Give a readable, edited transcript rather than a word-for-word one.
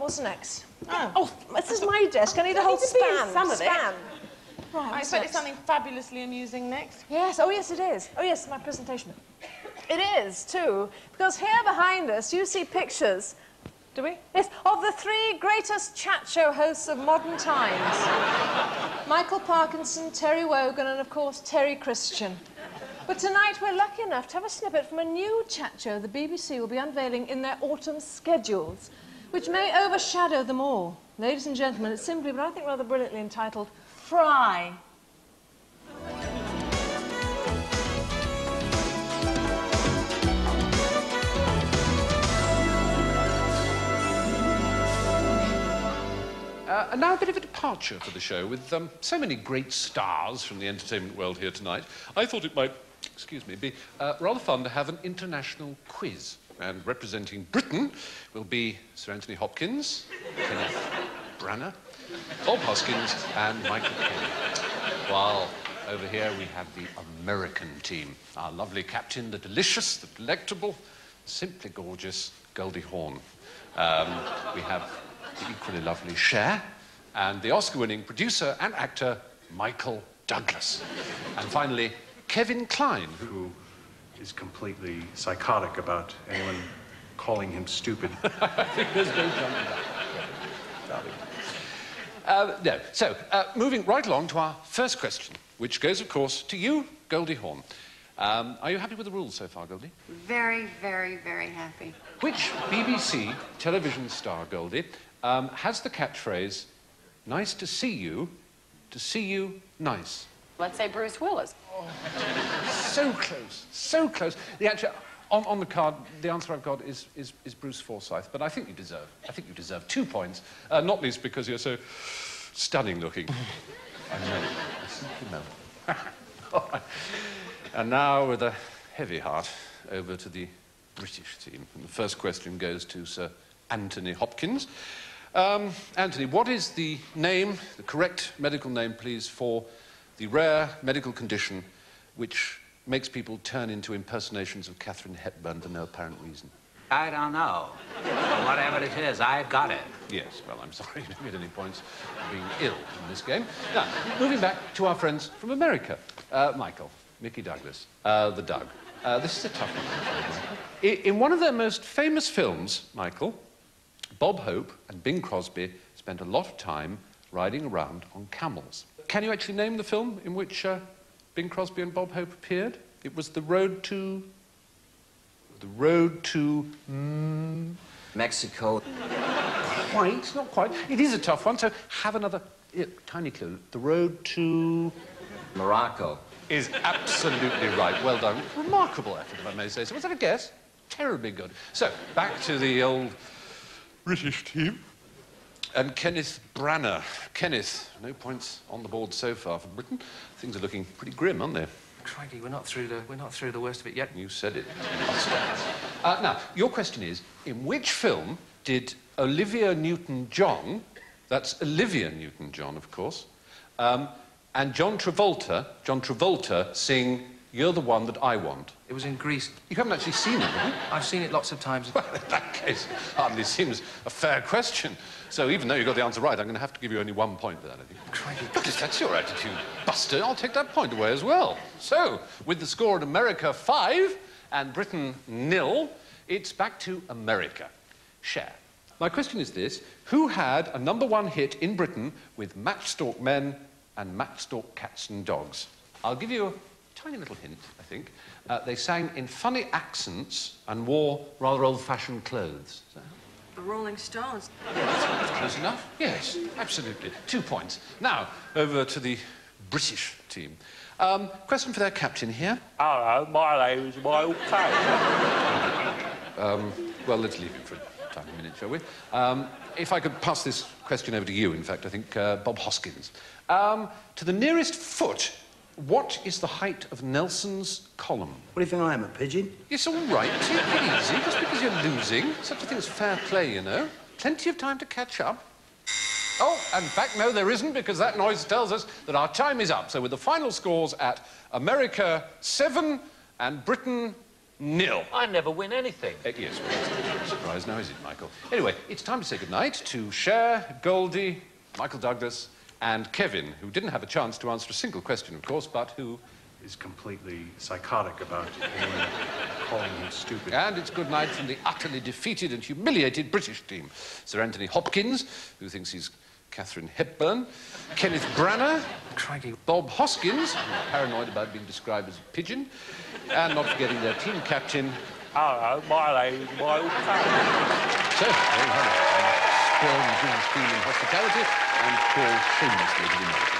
what's next? Oh, this is my desk. I need a whole span. Right, I expect something fabulously amusing next. Yes, oh yes it is. Oh yes, my presentation. It is too, because here behind us you see pictures. Do we? Yes, of the three greatest chat show hosts of modern times. Michael Parkinson, Terry Wogan and of course Terry Christian. But tonight we're lucky enough to have a snippet from a new chat show the BBC will be unveiling in their autumn schedules, which may overshadow them all. Ladies and gentlemen, it's simply, but I think rather brilliantly entitled, Fry. Now a bit of a departure for the show with so many great stars from the entertainment world here tonight. I thought it might, excuse me, be rather fun to have an international quiz. And representing Britain will be Sir Anthony Hopkins, Kenneth Branagh, Bob Hoskins and Michael Caine. While over here we have the American team. Our lovely captain, the delicious, the delectable, simply gorgeous Goldie Hawn. We have the equally lovely Cher, and the Oscar-winning producer and actor Michael Douglas. And finally, Kevin Kline, who is completely psychotic about anyone calling him stupid. I think there's no jumping back. No. So, moving right along to our first question, which goes, of course, to you, Goldie Hawn. Are you happy with the rules so far, Goldie? Very, very, very happy. Which BBC television star, Goldie, has the catchphrase, nice to see you nice? Let's say Bruce Willis. Oh, so close, so close. The answer, on the card, the answer I've got is Bruce Forsyth, but I think you deserve 2 points, not least because you're so stunning looking. I know, I simply know. All right. And now, with a heavy heart, over to the British team. And the first question goes to Sir Anthony Hopkins. Anthony, what is the name, the correct medical name, please, for the rare medical condition which makes people turn into impersonations of Katharine Hepburn for no apparent reason? I don't know. Whatever it is, I've got it. Yes, well, I'm sorry. You don't get any points for being ill in this game. Now, moving back to our friends from America. Michael, Mickey Douglas, the Doug. This is a tough one. In one of their most famous films, Michael, Bob Hope and Bing Crosby spent a lot of time riding around on camels. Can you actually name the film in which Bing Crosby and Bob Hope appeared? It was The Road to Mexico. Quite, not quite. It is a tough one, so have another tiny clue. The Road to Morocco is absolutely right. Well done. Remarkable effort, if I may say so. Was that a guess? Terribly good. So, back to the old British team. And Kenneth Branagh. Kenneth, no points on the board so far for Britain. Things are looking pretty grim, aren't they? Crikey, we're not through the worst of it yet. You said it. Now, your question is, in which film did Olivia Newton-John, that's Olivia Newton-John, of course, and John Travolta sing You're the One That I Want? It was in Greece. You haven't actually seen it, have you? I've seen it lots of times. Well, in that case, hardly seems a fair question. So even though you got the answer right, I'm going to have to give you only 1 point for that, I think. Crikey. Goodness, that's your attitude, Buster. I'll take that point away as well. So, with the score in America 5 and Britain 0, it's back to America. Cher. My question is this. Who had a #1 hit in Britain with Matchstalk Men and Matchstalk Cats and Dogs? I'll give you a tiny little hint, I think. They sang in funny accents and wore rather old-fashioned clothes. The Rolling Stones. That's close enough. Yes, absolutely. 2 points. Now, over to the British team. Question for their captain here. Hello, my name's Michael Caine. Well, let's leave it for a tiny minute, shall we? If I could pass this question over to you, in fact, I think, Bob Hoskins. To the nearest foot, what is the height of Nelson's Column? What do you think I am, a pigeon? It's all right. Take it easy. Just because you're losing, such a thing as fair play, you know. Plenty of time to catch up. Oh, in fact, no, there isn't, because that noise tells us that our time is up. So with the final scores at America 7 and Britain nil. I never win anything. Yes, well, surprise now, is it, Michael? Anyway, it's time to say goodnight to Cher, Goldie, Michael Douglas, and Kevin, who didn't have a chance to answer a single question, of course, but who is completely psychotic about anyone calling him stupid. And it's good night from the utterly defeated and humiliated British team. Sir Anthony Hopkins, who thinks he's Katharine Hepburn, Kenneth Branagh, craggy Bob Hoskins, who's paranoid about being described as a pigeon, and not forgetting their team captain. Hello, my lady, my old pal. So, well, spurned Jim's feeling hospitality and called shamelessly to the